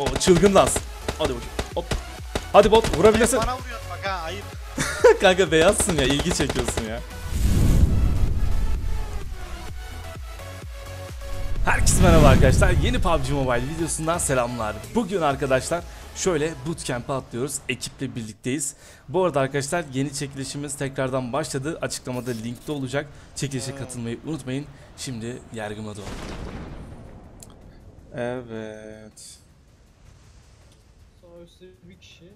O çılgın lans. Hadi bakayım. Hop. Hadi bot vurabilirsin. Bana vuruyorsun bak ha, ayıp. Kanka beyazsın ya, ilgi çekiyorsun ya. Herkese merhaba arkadaşlar, yeni PUBG Mobile videosundan selamlar. Bugün arkadaşlar şöyle bootcamp'a atlıyoruz, ekiple birlikteyiz. Bu arada arkadaşlar yeni çekilişimiz tekrardan başladı, açıklamada linkte olacak. Çekilişe katılmayı unutmayın. Şimdi yargıma doğru. Evet. Sağ üstte bir kişi,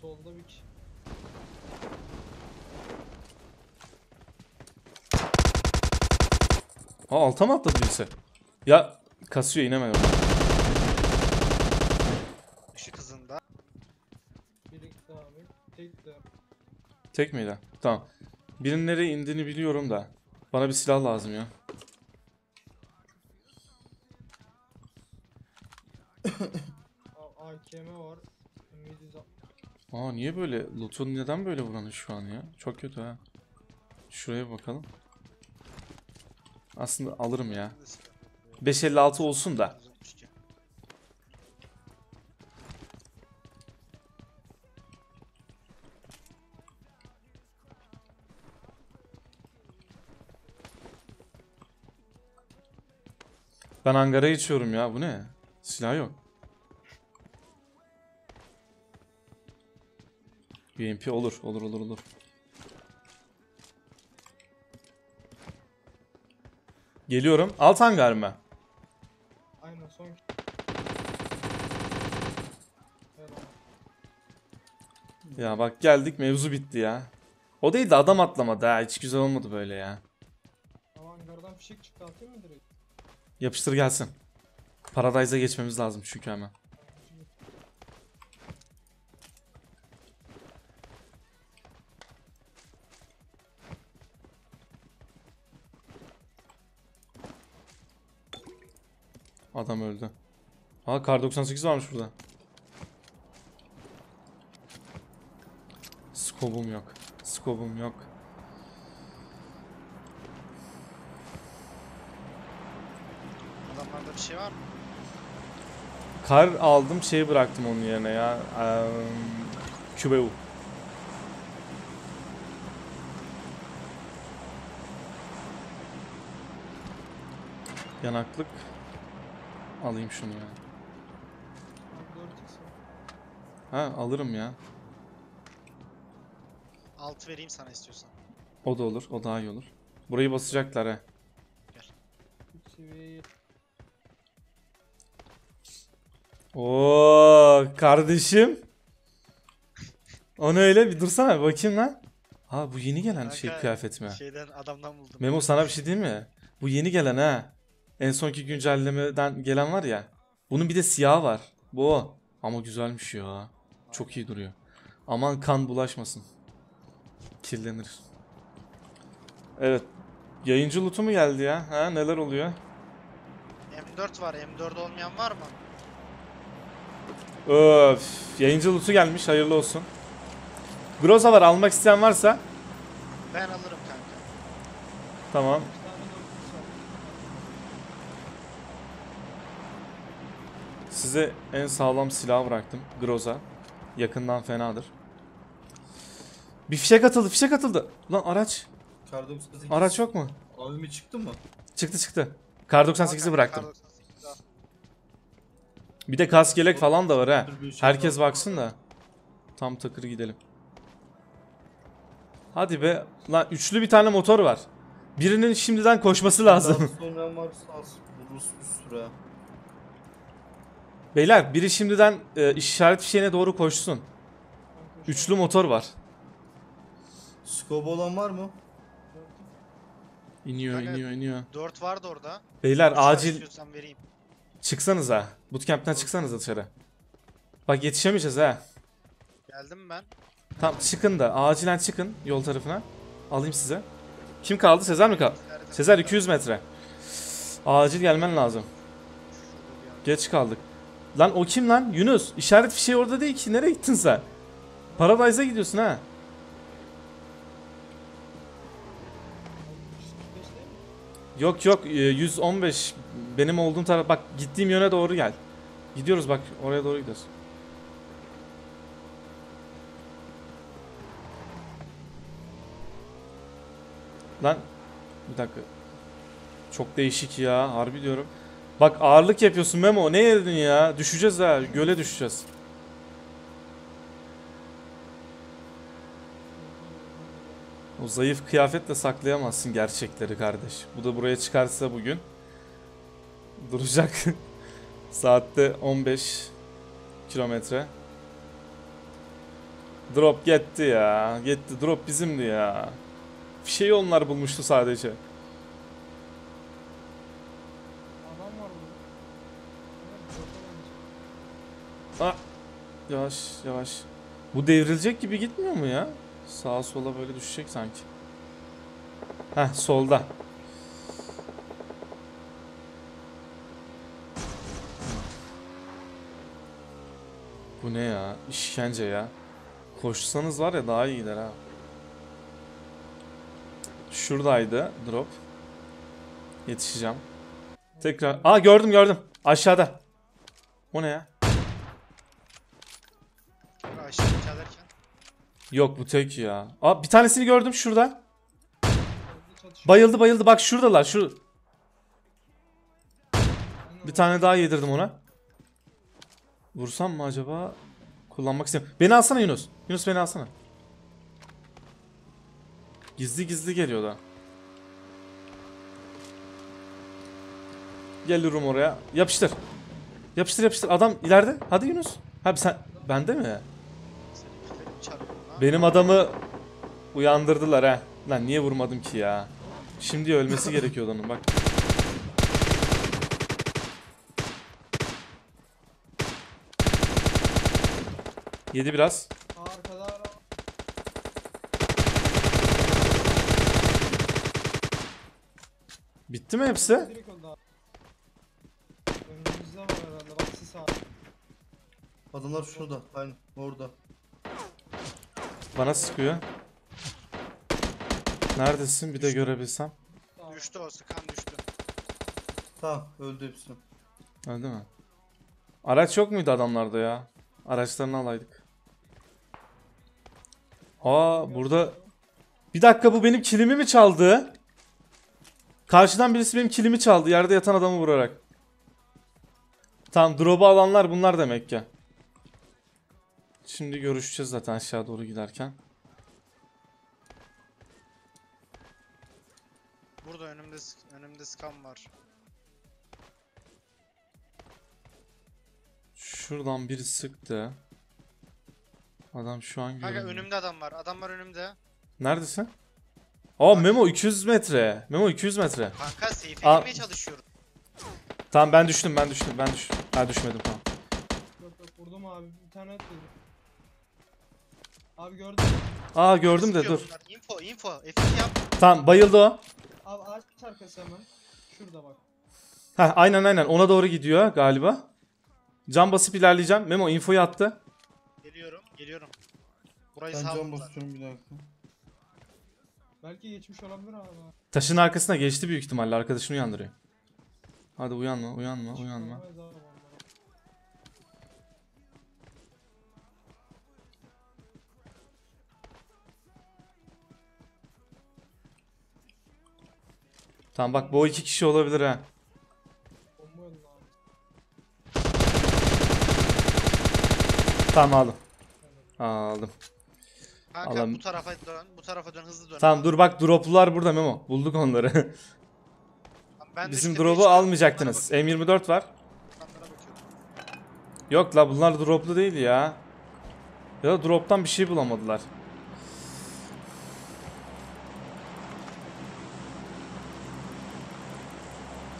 solda bir kişi. Aa, alta mı atladı birisi? Ya kasıyor, inemedim. Işık hızında. Birlikte abi. Tek de. Tek miydi? Tamam. Birinin nereye indiğini biliyorum da. Bana bir silah lazım ya. AKM var. Aa, niye böyle? Loot'un neden böyle buranın şu an ya? Çok kötü ha. Şuraya bakalım. Aslında alırım ya. 5.56 olsun da. Ben hangara geçiyorum ya, bu ne? Silah yok. BMP olur. Geliyorum. Alt hangar mı? Aynen, son. Ya bak, geldik, mevzu bitti ya. O değil de adam atlamadı ha, hiç güzel olmadı böyle ya. Hangardan fişek çıktı, atayım mı direkt? Yapıştır gelsin. Paradise'a geçmemiz lazım çünkü hemen. Adam öldü. Aa, Kar98 varmış burada. Skobum yok. Adamlarda bir şey var mı? Kar aldım, şeyi bıraktım onun yerine ya. QBU. Yanaklık. Alayım şunu ya. Ha, alırım ya. Altı vereyim sana istiyorsan. O da olur, o daha iyi olur. Burayı basacaklar he. Gel. Oo kardeşim. Onu öyle bir dursana bakayım lan. Ha, bu yeni gelen kanka, şey kıyafet mi? Şeyden, adamdan buldum. Memo, sana bir şey diyeyim mi? Bu yeni gelen ha. En sonki güncellemeden gelen var ya. Bunun bir de siyahı var. Bu o. Ama güzelmiş ya. Çok iyi duruyor. Aman kan bulaşmasın. Kirlenir. Evet. Yayıncı lootu mu geldi ya? Ha, neler oluyor? M4 var. M4 olmayan var mı? Öf. Yayıncı lootu gelmiş. Hayırlı olsun. Groza var. Almak isteyen varsa. Ben alırım kanka. Tamam. Size en sağlam silahı bıraktım. Groza. Yakından fenadır. Bir fişek atıldı, Lan araç. Araç yok mu? Abimi çıktı mı? Çıktı. Kar98'i bıraktım. Bir de kask yelek falan da var ha. Herkes baksın da. Tam takır gidelim. Hadi be. Lan üçlü bir tane motor var. Birinin şimdiden koşması lazım. Beyler, biri şimdiden işaret fişeğine doğru koşsun. Üçlü motor var. Scope olan var mı? İniyor. 4 vardı orada. Beyler acil. Çıksanız ha. Bootcamp'ten çıksanız dışarı. Bak yetişemeyeceğiz ha. Geldim ben. Tamam, çıkın da acilen çıkın yol tarafına. Alayım size. Kim kaldı? Sezer mi kaldı? Sezer 200 metre. Acil gelmen lazım. Geç kaldık. Lan o kim lan? Yunus. İşaret fişeği orada değil ki. Nereye gittin sen? Paradise'a gidiyorsun ha. Yok 115. Benim olduğum taraf. Bak, gittiğim yöne doğru gel. Gidiyoruz bak, oraya doğru gidiyoruz. Lan bir dakika. Çok değişik ya, harbi diyorum. Bak ağırlık yapıyorsun Memo, ne yedin ya? Düşeceğiz ha, göle düşeceğiz. O zayıf kıyafetle saklayamazsın gerçekleri kardeş. Bu da buraya çıkarsa bugün duracak. Saatte 15 kilometre. Drop gitti ya. Gitti, drop bizimdi ya. Bir şey onlar bulmuştu sadece. Ah, yavaş yavaş. Bu devrilecek gibi gitmiyor mu ya? Sağa sola böyle düşecek sanki. Heh, solda. Bu ne ya? İşkence ya. Koşsanız var ya daha iyi gider ha. Şuradaydı drop. Yetişeceğim. Tekrar. Aa, gördüm gördüm. Aşağıda. O ne ya? Yok bu tek ya. Aa, bir tanesini gördüm şurada. Bayıldı bayıldı, bak şuradalar şu. Bir tane daha yedirdim ona. Vursam mı acaba? Kullanmak istemiyorum. Beni alsana Yunus. Yunus beni alsana. Gizli gizli geliyor da. Geliyorum oraya. Yapıştır. Yapıştır yapıştır. Adam ileride. Hadi Yunus. Abi sen bende mi? Benim adamı uyandırdılar ha. Lan niye vurmadım ki ya? Şimdi ölmesi gerekiyordu onun bak. Yedi biraz. Bitti mi hepsi? Adamlar şurada, aynen orada. Bana sıkıyor. Neredesin? Bir de görebilsem. Düştü o, sıkan düştü. Tamam, öldü hepsi. Öldü mü? Araç yok muydu adamlarda ya? Araçlarını alaydık. Aa, burada. Bir dakika, bu benim kilimi mi çaldı? Karşıdan birisi benim kilimi çaldı, yerde yatan adamı vurarak. Tamam, drop'u alanlar bunlar demek ki. Şimdi görüşeceğiz zaten aşağı doğru giderken. Burada önümde scan var. Şuradan biri sıktı. Adam şu an görünüyor. Kanka önümde adam var. Adamlar önümde. Neredesin? Aa, Memo 200 metre. Memo 200 metre. Kanka seyfe girmeye çalışıyorum. Tamam, ben düştüm. Ha, düşmedim tamam. Vurdum abi, bir tane atladım. Abi gördüm. Aa, gördüm de dur. Info F2 yap. Tamam, bayıldı o. Abi ağaç arkası hemen. Şurada bak. Heh, aynen ona doğru gidiyor galiba. Cam basıp ilerleyeceğim. Memo infoyu attı. Geliyorum. Burayı sağ. Ben cam basıyorum bir dakika. Belki geçmiş olabilir abi. Taşın arkasına geçti büyük ihtimalle, arkadaşını uyandırıyor. Hadi uyanma. Tamam bak, bu iki kişi olabilir ha. Tamam aldım. Kanka bu tarafa dön, hızlı dön. Tamam dur bak, droplular burada Memo. Bulduk onları. Bizim drop'u almayacaktınız. M24 var. Yok la, bunlar droplu değil ya. Ya da drop'tan bir şey bulamadılar.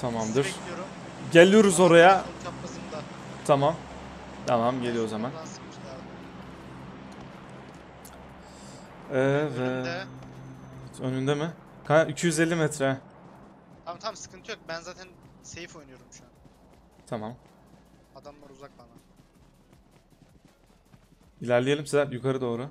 Tamamdır. Geliyoruz oraya. Tamam. Tamam, geliyor o zaman. Evet. Önünde mi? 250 metre. Tamam, sıkıntı yok. Ben zaten safe oynuyorum şu an. Tamam. Adamlar uzak bana. İlerleyelim Sezer, yukarı doğru.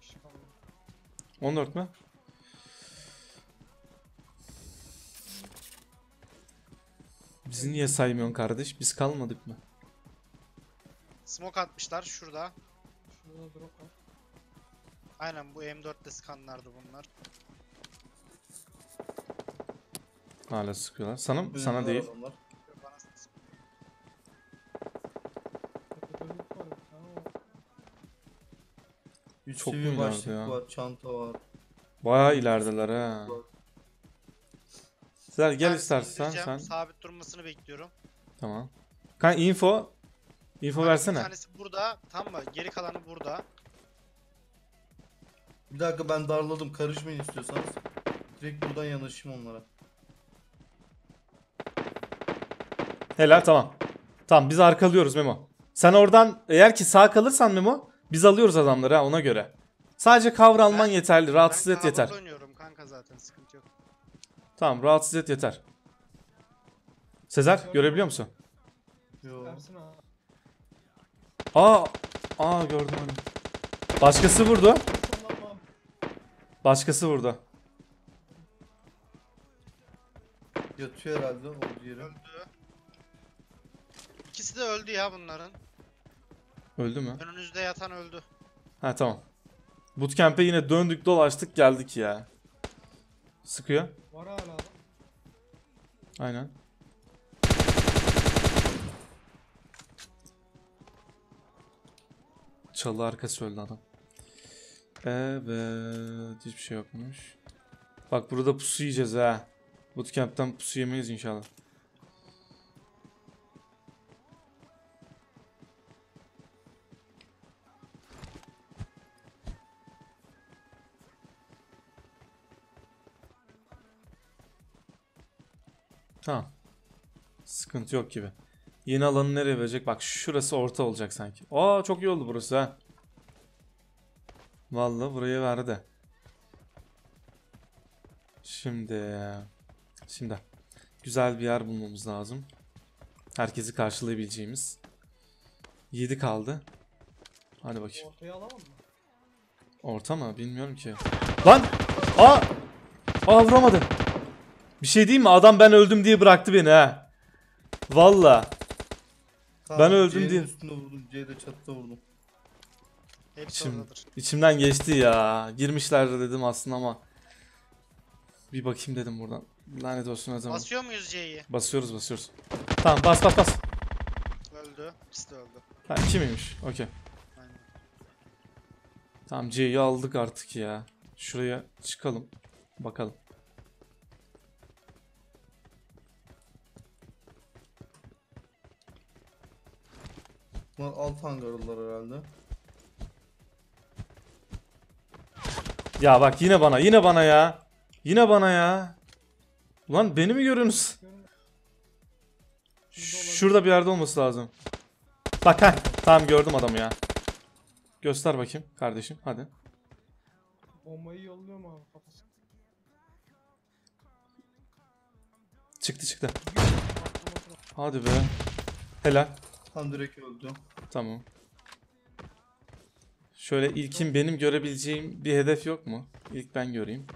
kişi kaldı. 14 mü? Bizi niye saymıyorsun kardeş? Biz kalmadık mı? Smoke atmışlar şurada. Şurada drop var. Aynen bu M4'te skanlardı bunlar. Hala sıkıyorlar. Sana mı? Sana değil. Onlar. Çok mu ilerdi ya? Var, çanta var. Bayağı ilerdiler ha. Sezer gel istersen sen. Sabit durmasını bekliyorum. Tamam. Kan info. Info versene. Bir tanesi burada. Tam mı? Geri kalanı burada. Bir dakika ben darladım. Karışmayın istiyorsanız. Direkt buradan yanaşayım onlara. Helal tamam. Tamam biz arkalıyoruz Memo. Sen oradan eğer ki sağ kalırsan Memo biz alıyoruz adamları ha ona göre. Sadece kavralman yeterli. Rahatsız et yeter. Ben oynuyorum kanka zaten sıkıntı yok. Tamam rahatsız et yeter. Sezer görebiliyor musun? Yok. Aa gördüm onu. Başkası vurdu. Başkası vurdu. Yatıyor herhalde o yeri. Öldü. İkisi de öldü ya bunların. Öldü mü? Önünüzde yatan öldü. Ha tamam. Bootcamp'e yine döndük dolaştık geldik ya. Sıkıyor. Var hala adam. Aynen. Çalı arkası öldü adam. Evet. Hiçbir şey yokmuş. Bak burada pusu yiyeceğiz ha. Bootcamp'ten pusu yemeyiz inşallah. Tamam. Sıkıntı yok gibi. Yeni alanı nereye verecek? Bak şurası orta olacak sanki. Aa çok iyi oldu burası ha. Vallahi buraya verdi. Şimdi güzel bir yer bulmamız lazım. Herkesi karşılayabileceğimiz. 7 kaldı. Hadi bakayım. Ortaya alamam mı? Orta mı? Bilmiyorum ki. Lan! Aa vuramadı. Bir şey diyeyim mi? Adam ben öldüm diye bıraktı beni ha. Valla. Ben öldüm diye. Üstüne vurdum. C'de çatıda vurdum. İçimden geçti ya. Girmişler dedim aslında ama. Bir bakayım dedim buradan. Lanet olsun o zaman. Basıyor muyuz C'yi? Basıyoruz. Tamam bas. Öldü. İkisi de öldü. Ha iki miymiş? Okey. Tamam C'yi aldık artık ya. Şuraya çıkalım. Bakalım. Bunlar alt hangarlar herhalde. Ya bak yine bana ya. Ulan beni mi görüyorsunuz? Şurada bir yerde olması lazım. Bak ha tamam gördüm adamı ya. Göster bakayım kardeşim hadi. Bombayı yolluyor mu abi kafası? Çıktı. Hadi be. Helal. Tam direkt öldü. Tamam. Şöyle ilkin benim görebileceğim bir hedef yok mu? İlk ben göreyim.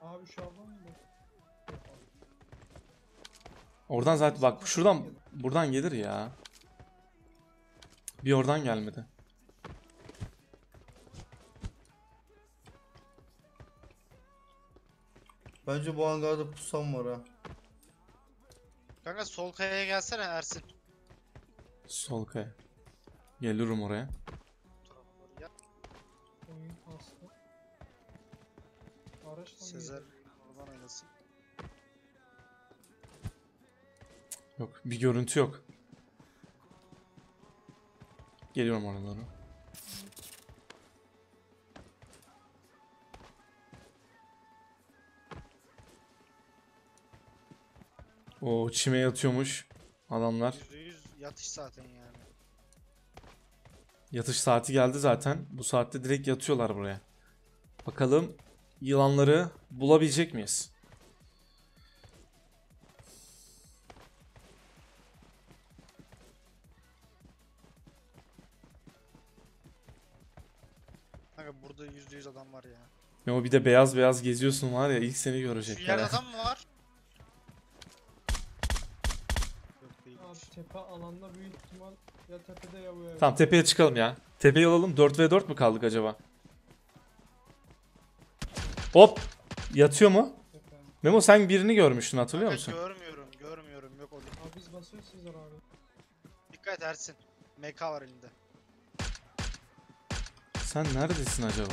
Abi şu adam mı? Oradan zaten bak şuradan buradan gelir ya. Bir oradan gelmedi. Bence bu hangarda pusam var ha. Kanka sol kayaya gelsene Ersin. Sol kaya. Gelirim oraya. Sezer oradan oynasın. Yok bir görüntü yok. Geliyorum oralara. Oo çime yatıyormuş adamlar. Yatış zaten yani. Yatış saati geldi zaten. Bu saatte direkt yatıyorlar buraya. Bakalım yılanları bulabilecek miyiz? Kanka burada %100 adam var ya. Memo bir de beyaz beyaz geziyorsun var ya, ilk seni görecekler. Yerde adam mı var? Abi tepe alanda büyük ihtimal ya tepede ya bu. Tamam tepeye çıkalım ya. Tepeyi alalım. 4v4 mü kaldık acaba? Hop! Yatıyor mu? Tepe. Memo sen birini görmüştün, hatırlıyor musun? Görmüyorum. Yok oğlum. Abi biz basıyoruz Sezer abi. Dikkat Ersin. MK var elinde. Sen neredesin acaba?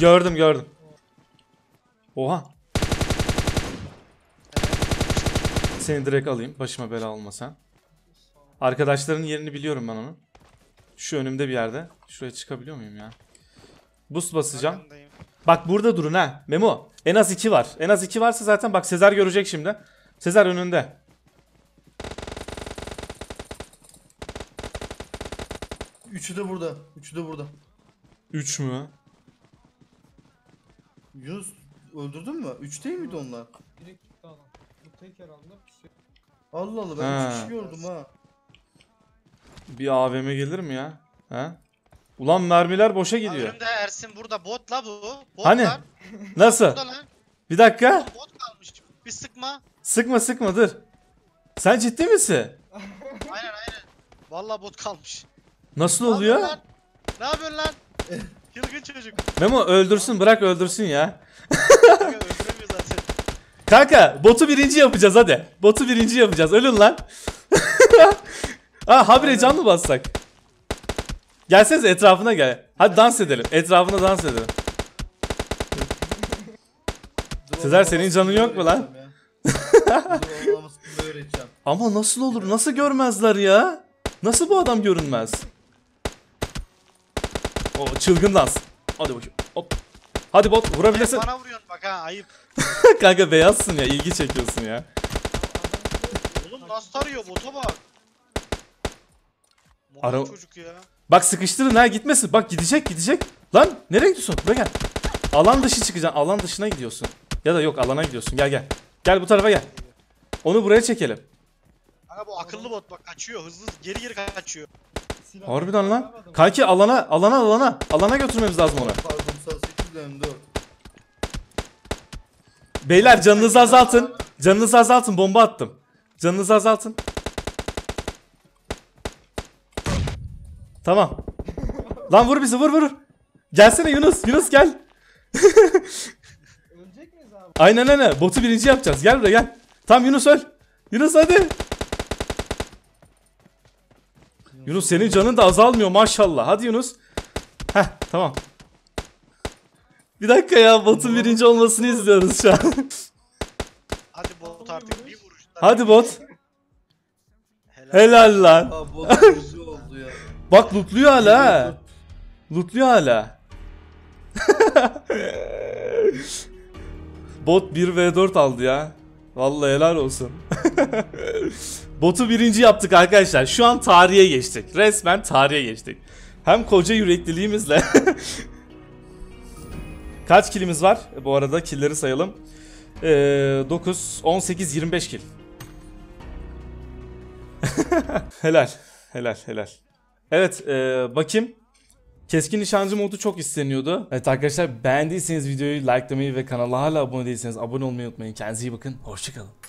Gördüm. Oha. Seni direkt alayım. Başıma bela alma sen. Arkadaşların yerini biliyorum ben onu. Şu önümde bir yerde. Şuraya çıkabiliyor muyum ya? Boost basacağım. Bak burada durun ha. Memo. En az 2 var. En az 2 varsa zaten bak Sezer görecek şimdi. Sezer önünde. Üçü de burada. 3 mü? Yunus öldürdün mü? 3 değil miydi onlar? Direkt çıktı adam. Bu tek herhalde. Allah Allah ben 3 kişi gördüm ha. Bir AVM gelir mi ya? Ha? Ulan mermiler boşa gidiyor. Önümde Ersin burada botla bu. Botlar. Hani? Nasıl? Bir dakika. Bot kalmış. Bir sıkma. Sıkma dur. Sen ciddi misin? Aynen. Vallahi bot kalmış. Nasıl oluyor? Ne yapıyorsun lan? Yılgın çocuk. Memo öldürsün, bırak öldürsün ya. Kanka öldüremiyor zaten. Kanka botu birinci yapacağız hadi. Ölün lan. Habire can mı bassak? Gelsenize etrafına gel. Hadi dans edelim. Etrafına dans edelim. Sezer senin canın yok mu lan? Ama nasıl olur? Nasıl görmezler ya? Nasıl bu adam görünmez? O çılgın dans. Hadi bakayım. Hop. Hadi bot vurabilirsin. Bana vuruyorsun bak ha, ayıp. Kanka beyazsın ya, ilgi çekiyorsun ya. Oğlum nasıl arıyor, bota bak. Çocuk ya. Bak sıkıştırın ha, gitmesin. Bak gidecek. Lan nereye gidiyorsun? Buraya gel. Alan dışı çıkacaksın. Alan dışına gidiyorsun. Ya da yok, alana gidiyorsun. Gel. Gel bu tarafa gel. Onu buraya çekelim. Kanka bu akıllı bot bak, kaçıyor hızlı, geri kaçıyor. Harbiden lan. Kanki alana götürmemiz lazım onu. Beyler canınızı azaltın. Bomba attım. Tamam. Lan vur bizi, vur. Gelsene Yunus gel. Ölecek miyiz abi? Aynen. Botu birinci yapacağız. Gel buraya gel. Tam Yunus öl. Yunus hadi. Yunus senin canın da azalmıyor maşallah. Hadi Yunus. Heh tamam. Bir dakika ya, botun birinci olmasını izliyoruz şu an. Hadi bot artık bir vuruşta. Hadi bot. Helal lan. Aa, bot yüzü oldu ya. Bak lootluyor hala. Bot 1v4 aldı ya. Vallahi helal olsun. Botu birinci yaptık arkadaşlar. Şu an tarihe geçtik. Resmen tarihe geçtik. Hem koca yürekliliğimizle. Kaç killimiz var? Bu arada killleri sayalım. 9, 18, 25 kill. Helal. Evet bakayım. Keskin nişancı modu çok isteniyordu. Evet arkadaşlar, beğendiyseniz videoyu likelamayı ve kanala hala abone değilseniz abone olmayı unutmayın. Kendinize iyi bakın. Hoşçakalın.